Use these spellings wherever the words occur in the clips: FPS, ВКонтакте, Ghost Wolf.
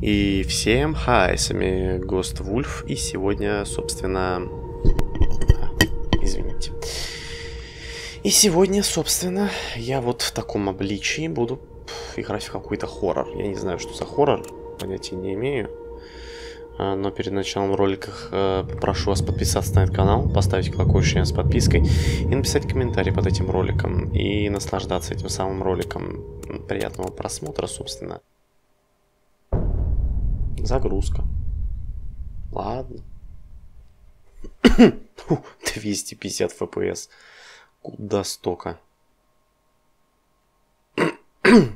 И всем хай, с вами Ghost Wolf, и сегодня, собственно... Извините. И сегодня, собственно, я вот в таком обличии буду играть в какой-то хоррор. Я не знаю, что за хоррор, понятия не имею. Но перед началом ролика попрошу вас подписаться на этот канал, поставить колокольчик с подпиской и написать комментарий под этим роликом. И наслаждаться этим самым роликом. Приятного просмотра, собственно. Загрузка. Ладно. 250 FPS. Куда столько?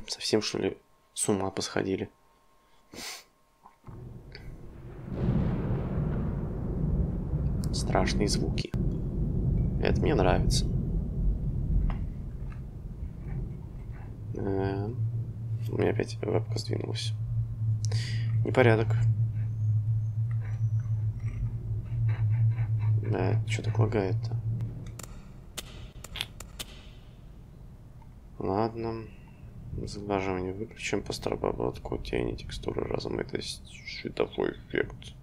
Совсем, что ли, с ума посходили? Страшные звуки. Это мне нравится. У меня опять вебка сдвинулась. Непорядок. Что так лагает-то? Ладно. Загаживание выключим, построим обработку тени, текстуры, размытость, световой эффект.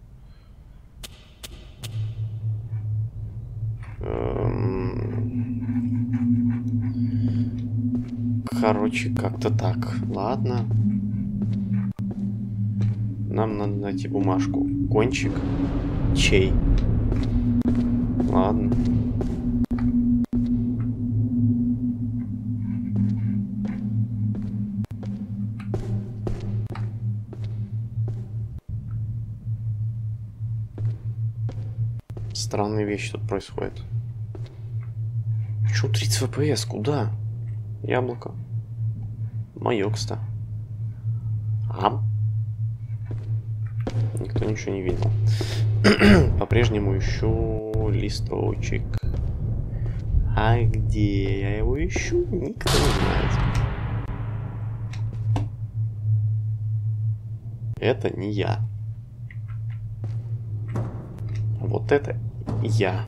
Короче, как-то так. Ладно. Нам надо найти бумажку. Кончик. Чей? Ладно. Странные вещи тут происходят. Чё 30 FPS? Куда? Яблоко. Моё, кстати. А? Никто ничего не видел. По-прежнему ищу листочек. А где я его ищу? Никто не знает. Это не я. Вот это я.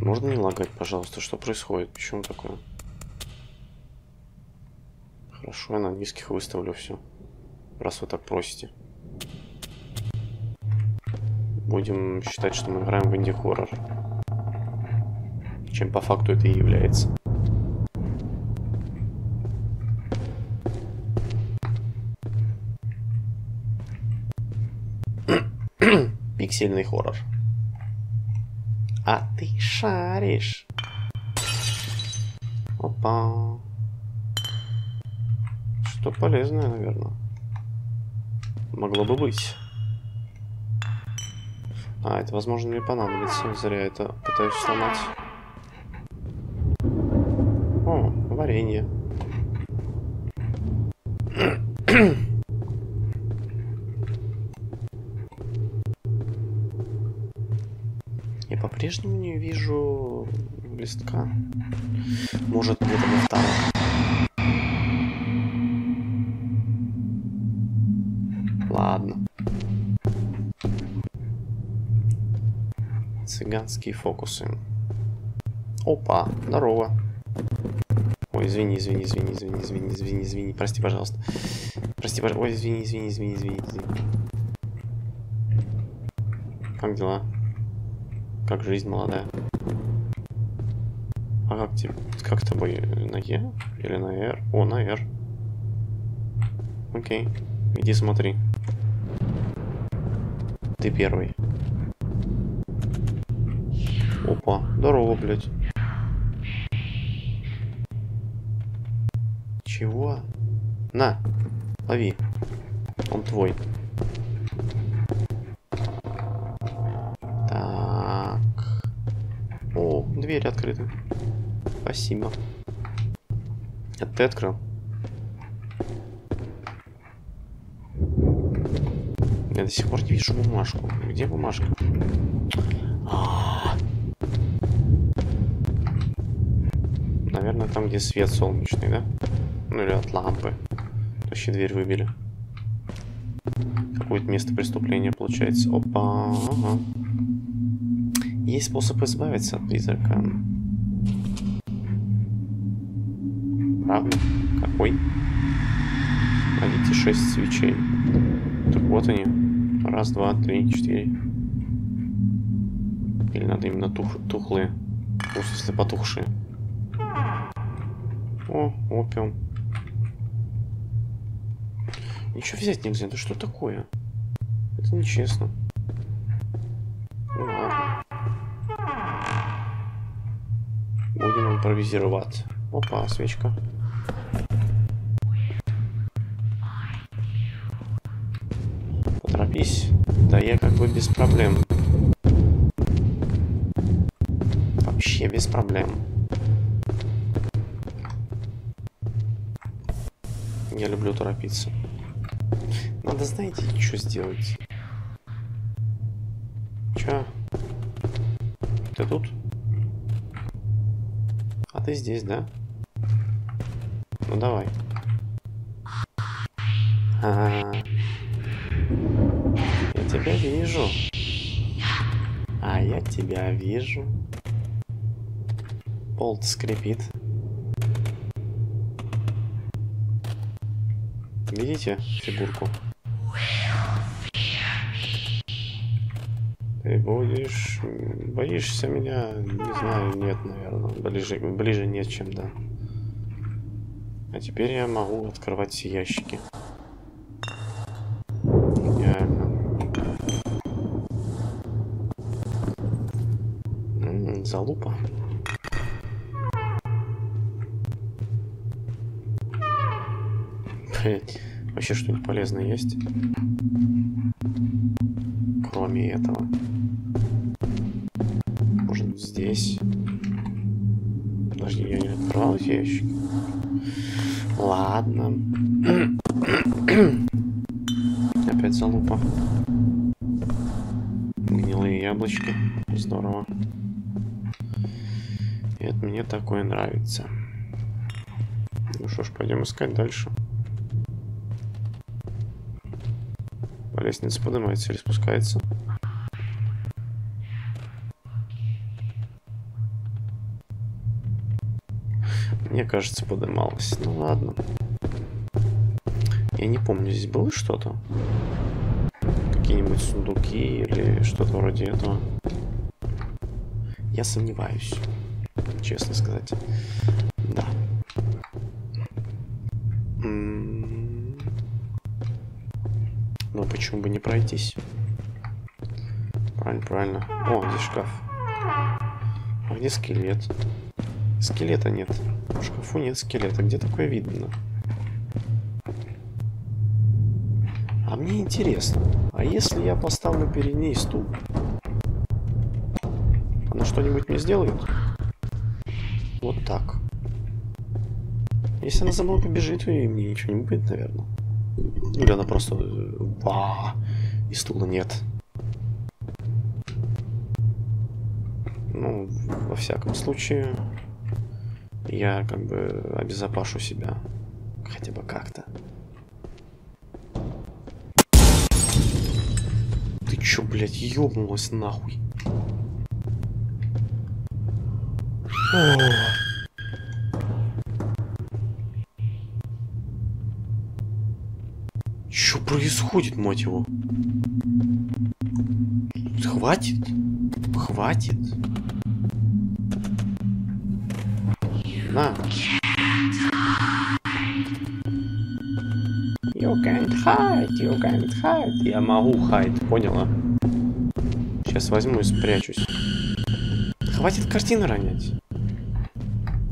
Можно не лагать, пожалуйста? Что происходит? Почему такое? Хорошо, я на низких выставлю все. Раз вы так просите. Будем считать, что мы играем в инди-хоррор. Чем по факту это и является. Пиксельный хоррор. А ты шаришь. Опа. Что полезное, наверное. Могло бы быть. А, это, возможно, мне понадобится. Зря это пытаюсь сломать. О, варенье. Я по-прежнему не вижу листка. Может, где-то на втором. Ладно. Цыганские фокусы. Опа, здорово. Ой, извини. Прости, пожалуйста. Прости, пожалуйста. Ой, извини. Как дела? Как жизнь молодая? А как тебе? Как с тобой? На Е? Или на Р? О, на Р. Окей. Иди смотри. Ты первый. Опа, здорово, блядь. Чего? На, лови. Он твой. Так. О, двери открыты. Спасибо. Это ты открыл? Я до сих пор не вижу бумажку. Где бумажка? Наверное, там, где свет солнечный, да? Ну или от лампы. Вообще дверь выбили. Какое-то место преступления получается. Опа. Ага. Есть способ избавиться от призрака. А, какой? Видите, 6 свечей. Так вот они. Раз, два, три, четыре. Или надо именно тухлые. Ну, в смысле, потухшие. О, опиум. Ничего взять нельзя. Да что такое? Это нечестно. Ну ладно. Будем импровизировать. Опа, свечка. Поторопись. Да я как бы без проблем. Вообще без проблем. Я люблю торопиться. Надо, знаете, что сделать? Чё? Ты тут? А ты здесь, да? Ну давай. Я тебя вижу. А я тебя вижу. Болт скрипит. Видите фигурку? Ты будешь... Боишься меня? Не знаю, нет, наверное. Ближе нет, чем да. А теперь я могу открывать все ящики. Идеально. Залупа. Вообще что-нибудь полезное есть? Кроме этого. Может здесь? Подожди, я не открывал эти ящики. Ладно. Опять залупа. Гнилые яблочки. Здорово. И это мне такое нравится. Ну что ж, пойдем искать дальше. Лестница поднимается или спускается? Мне кажется, поднималась. Ну ладно. Я не помню, здесь было что-то? Какие-нибудь сундуки или что-то вроде этого? Я сомневаюсь, честно сказать. Да. Почему бы не пройтись? Правильно, правильно. О, здесь шкаф. А где скелет? Скелета нет. В шкафу нет скелета. Где такое видно? А мне интересно. А если я поставлю перед ней стул? Она что-нибудь мне сделает? Вот так. Если она за мной побежит, то и мне ничего не будет, наверное. Или она просто... Ба! И стула нет. Ну, во всяком случае, я как бы обезопашу себя. Хотя бы как-то. Ты чё, блядь, ёбнулась нахуй? О! Что происходит, мать его? Хватит? Хватит? На. You can't hide, you can't hide. Я могу hide, поняла? Сейчас возьму и спрячусь. Хватит картины ронять.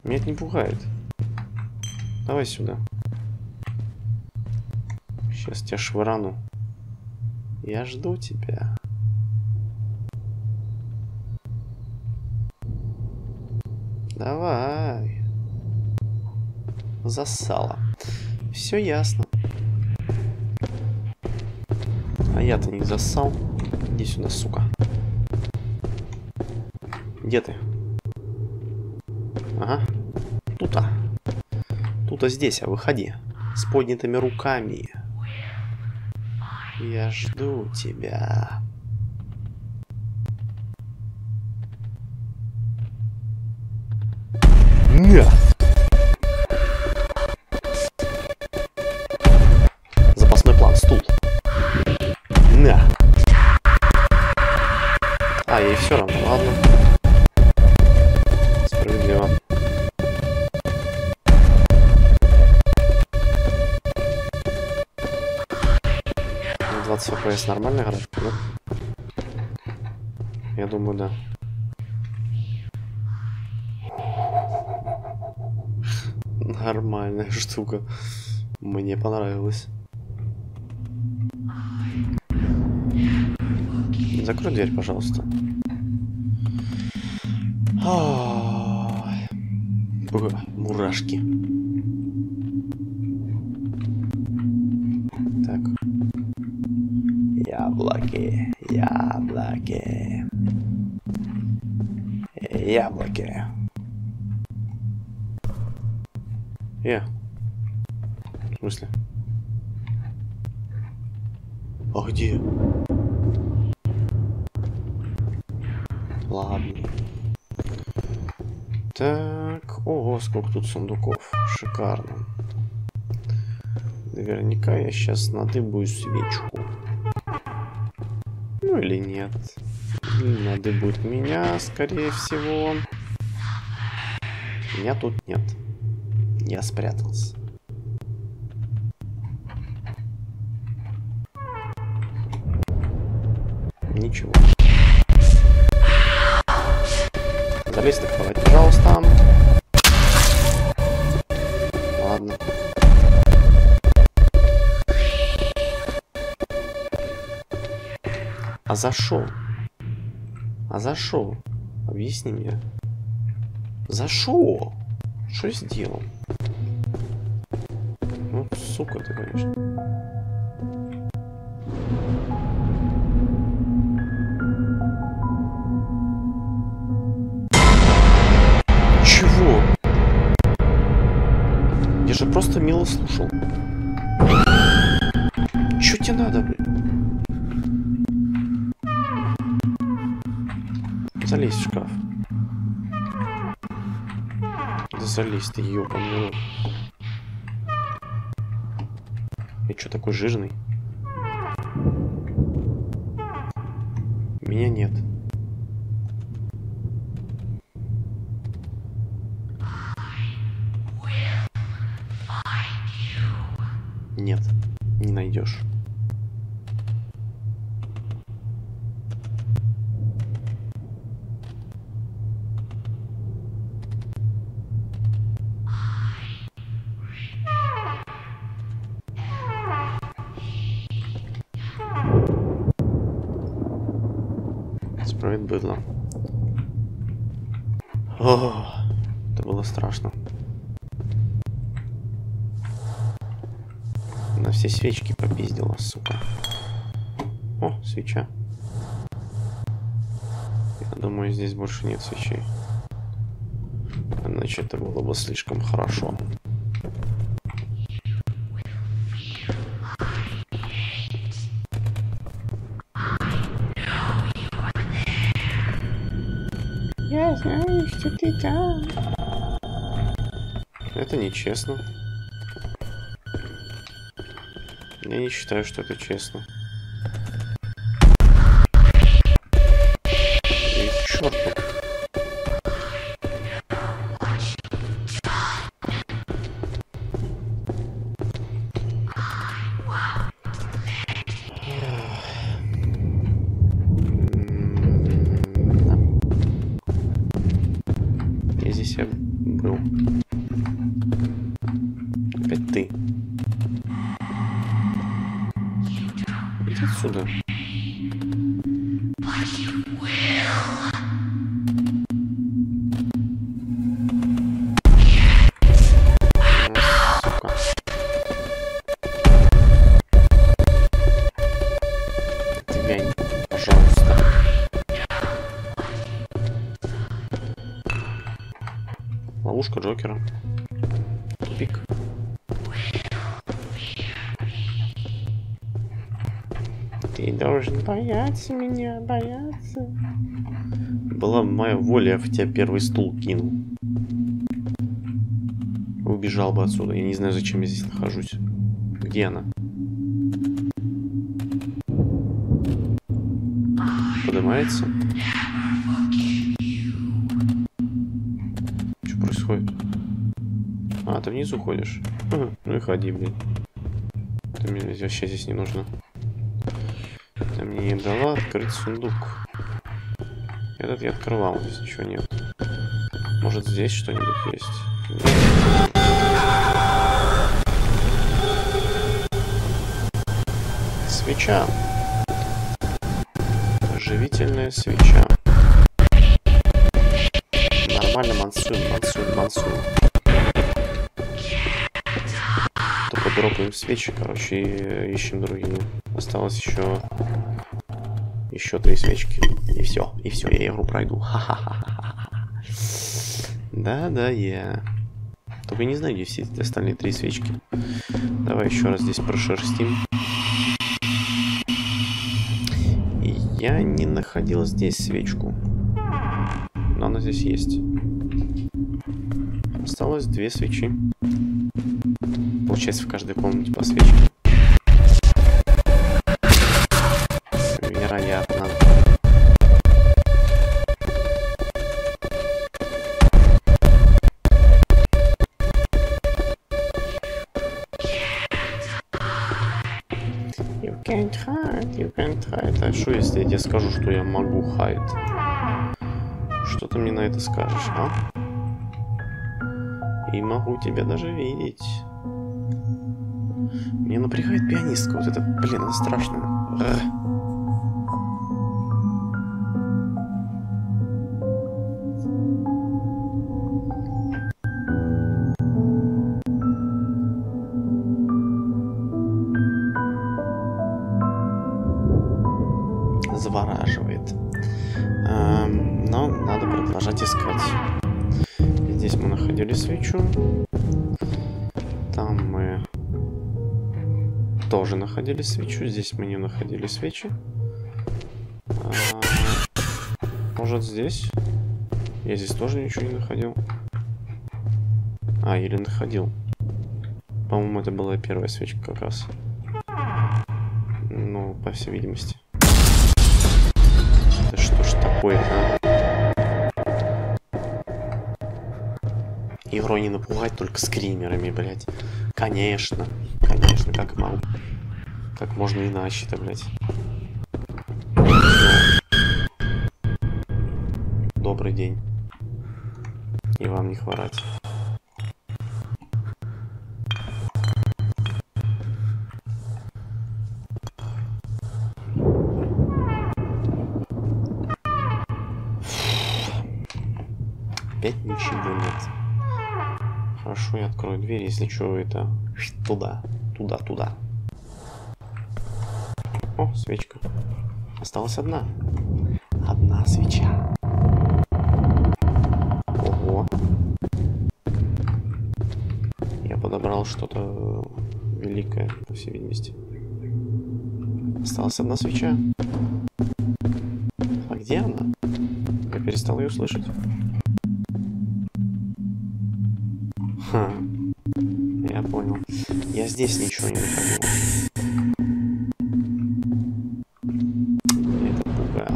Меня это не пугает. Давай сюда. Сейчас тебя швырану. Я жду тебя. Давай. Засало. Все ясно. А я-то не засал. Иди сюда, сука. Где ты? Ага. Тут-то. Тут-то здесь, а выходи. С поднятыми руками. Я жду тебя. Нет. 30 FPS нормально играет? Да? Я думаю, да. Нормальная штука. Мне понравилось. Закрой дверь, пожалуйста. Мурашки. Так. Яблоки. Яблоки. Яблоки. В смысле? А где? Ладно. Так, ого, сколько тут сундуков. Шикарно. Наверняка я сейчас надыбую свечку. Ну или нет. Надыбует меня, скорее всего. Меня тут нет. Я спрятался. Ничего. Залезь на кровать, пожалуйста. Ладно. А зашел? А зашел? Объясни мне. Зашел? Что сделал? Ну, сука ты, конечно. Чего? Я же просто мило слушал. Чё тебе надо, блин? Залезь в шкаф. Залезь ты, ёбаный рот. Я чё такой жирный? Меня нет. Нет, не найдешь. Быдло. О, это было страшно. Она все свечки попиздила, сука. О, свеча. Я думаю, здесь больше нет свечей. Иначе это было бы слишком хорошо. Я знаю, что ты там. Это нечестно. Я не считаю, что это честно. И черт. Отсюда. Отвянь, пожалуйста. Ловушка Джокера. Тупик. Ты должен бояться меня, бояться. Была моя воля, я в тебя первый стул кинул. Убежал бы отсюда. Я не знаю, зачем я здесь нахожусь. Где она? Поднимается? Что происходит? А, ты вниз уходишь? Ну и ходи, блин. Ты мне вообще здесь не нужно. Она мне не дала открыть сундук. Этот я открывал, здесь ничего нет. Может, здесь что-нибудь есть? Нет. Свеча. Живительная свеча. Нормально, мансун. Только дропаем свечи, короче, и ищем другие. Осталось еще 3 свечки. И все, я евро пройду. Ха-ха-ха-ха-ха. Да, я. Только не знаю, где все эти остальные 3 свечки. Давай еще раз здесь прошерстим. Я не находил здесь свечку. Но она здесь есть. Осталось 2 свечи. Получается, в каждой комнате по свечке. Невероятно. You can't hide. А что, если я тебе скажу, что я могу hide? Что ты мне на это скажешь, а? И могу тебя даже видеть. Мне напрягает пианистка. Вот это, блин, она страшная. Завораживает. Но надо продолжать искать. Здесь мы находили свечу. Там мы тоже находили свечу. Здесь мы не находили свечи. Может, здесь? Я здесь тоже ничего не находил. А, или находил. По-моему, это была первая свечка как раз. Ну, по всей видимости. Да что ж такое-то? Евро не напугать только скримерами, блядь. Конечно, как мало. Как можно иначе-то, блядь. Добрый день. И вам не хворать. Опять ничего нет. Хорошо, я открою дверь, если что, это туда. О, свечка. Осталась одна. Одна свеча. Ого. Я подобрал что-то великое, по всей видимости. Осталась одна свеча. А где она? Я перестал ее слышать. Я понял. Я здесь ничего не находил. Это пугает.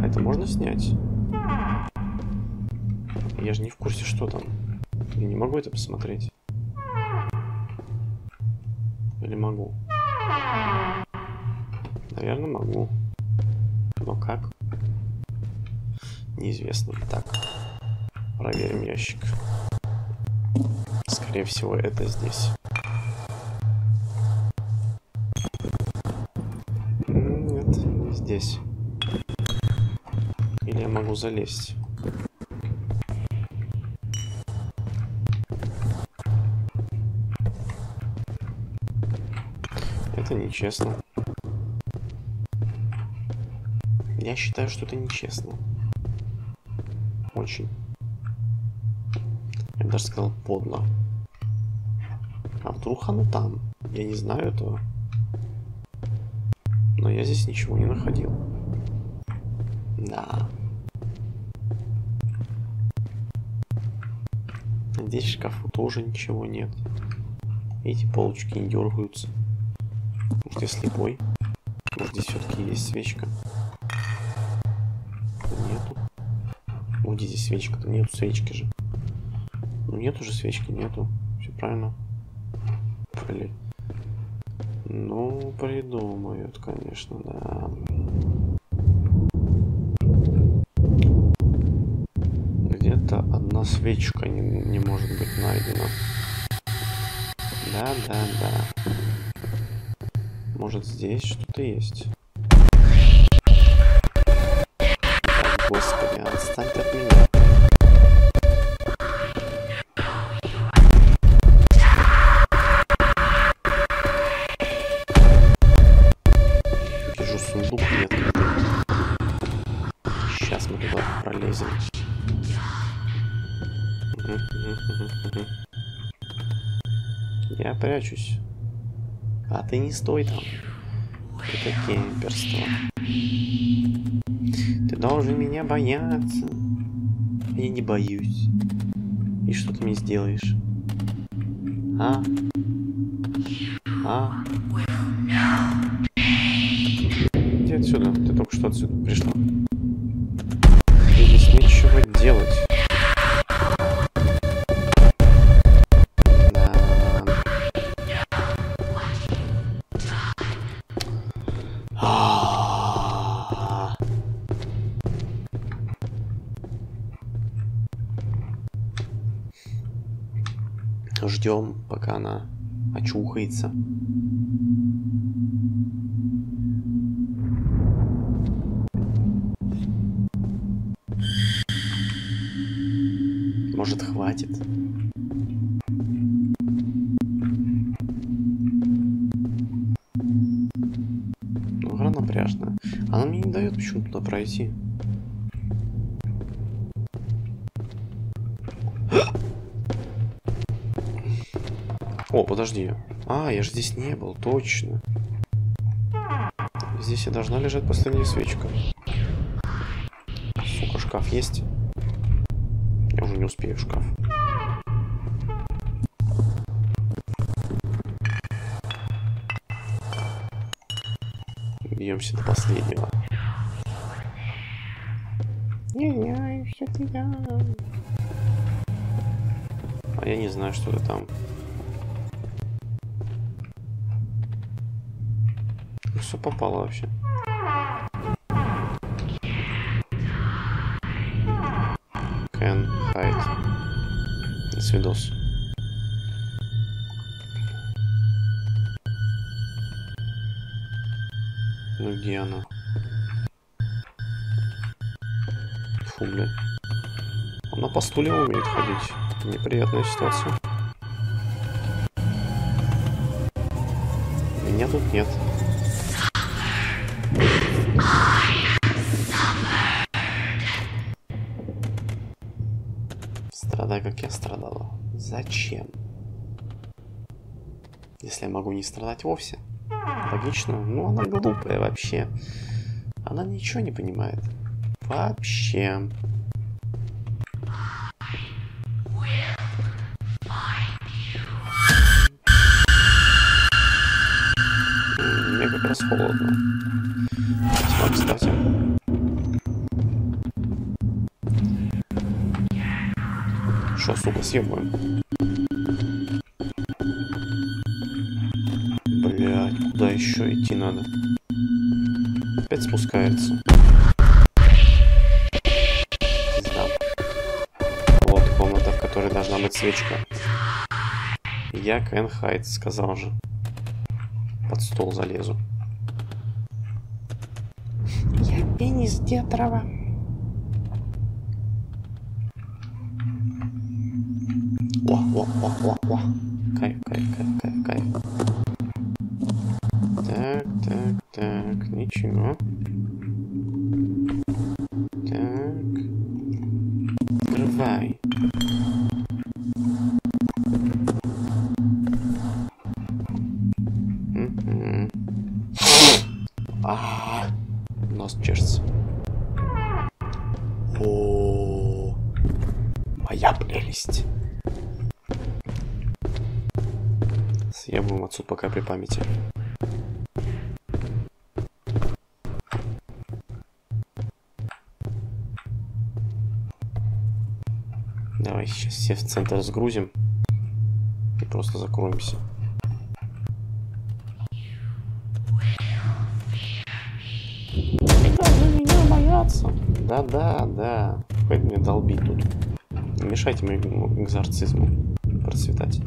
А это можно снять? Я же не в курсе, что там. Я не могу это посмотреть. Или могу? Наверное, могу. Но как? Неизвестно. Так. Проверим ящик. Скорее всего, это здесь. Нет, не здесь. Или я могу залезть? Это нечестно. Я считаю, что это нечестно. Очень. Я даже сказал подло. А вдруг оно там? Я не знаю этого. Но я здесь ничего не находил. Да. Здесь в шкафу тоже ничего нет. Эти полочки не дергаются. Может, я слепой? Может, здесь все-таки есть свечка? Нету. Ну, где здесь свечка-то? Нету свечки же. Ну, нет уже свечки, нету. Все правильно. Блин. Ну, придумают, конечно, да. Где-то одна свечка не может быть найдена. Да. Может, здесь что-то есть? Господи, отстань от меня. Вижу сундук, нет. Сейчас мы туда пролезем. Я прячусь. А ты не стой там. Это кемперство. Ты должен меня бояться. Я не боюсь. И что ты мне сделаешь? А? Иди отсюда. Ты только что отсюда пришла. Здесь нечего делать. Ждем, пока она очухается. Может, хватит? Ну, игра напряжная. Она мне не дает почему-то туда пройти. О, подожди. А, я же здесь не был, точно. Здесь и должна лежать последняя свечка. Сука, шкаф есть? Я уже не успею в шкаф. Бьемся до последнего. А я не знаю, что ты там. Все попало вообще. Can hide. Свидос. Ну где она? Фу, блин. Она по стуле умеет ходить. Неприятная ситуация. Меня тут нет. Страдай, как я страдала. Зачем? Если я могу не страдать вовсе. Логично. Ну, она глупая вообще. Она ничего не понимает. Вообще. Мне как раз холодно. Кстати. Шо, сука, съебаем? Блять, куда еще идти надо? Опять спускается. Пизда. Вот комната, в которой должна быть свечка. Я Can Hide, сказал же. Под стол залезу. Пенис Детрова. О. Кайф. Так, ничего. Так. Открывай. Нос чешется. О, моя прелесть. Съебываем отсюда пока при памяти. Давай сейчас все в центр сгрузим и просто закроемся. бояться. Да-да-да. Хоть мне долбить тут. Не мешайте моему экзорцизму процветать.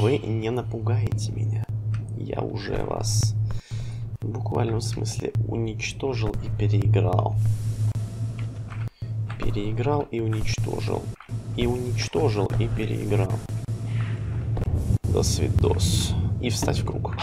Вы не напугаете меня. Я уже вас в буквальном смысле уничтожил и переиграл. Переиграл и уничтожил. И уничтожил и переиграл. До свидос. И встать в круг.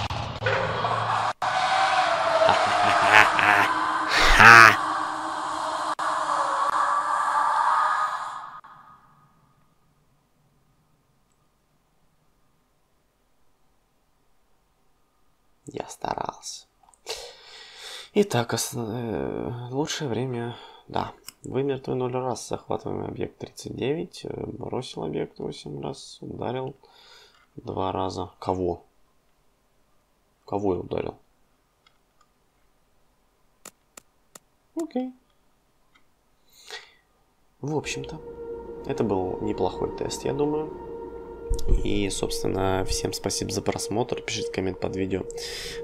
Я старался. Итак, лучшее время... Да. Вы мертвы 0 раз, захватываем объект 39, бросил объект 8 раз, ударил 2 раза. Кого? Кого я ударил? Окей. В общем-то, это был неплохой тест, я думаю. И, собственно, всем спасибо за просмотр. Пишите коммент под видео,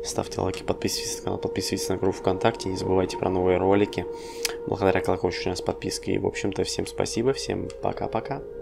ставьте лайки, подписывайтесь на канал, подписывайтесь на группу ВКонтакте, не забывайте про новые ролики. Благодаря колокольчику у нас подписки. И, в общем-то, всем спасибо, всем пока-пока.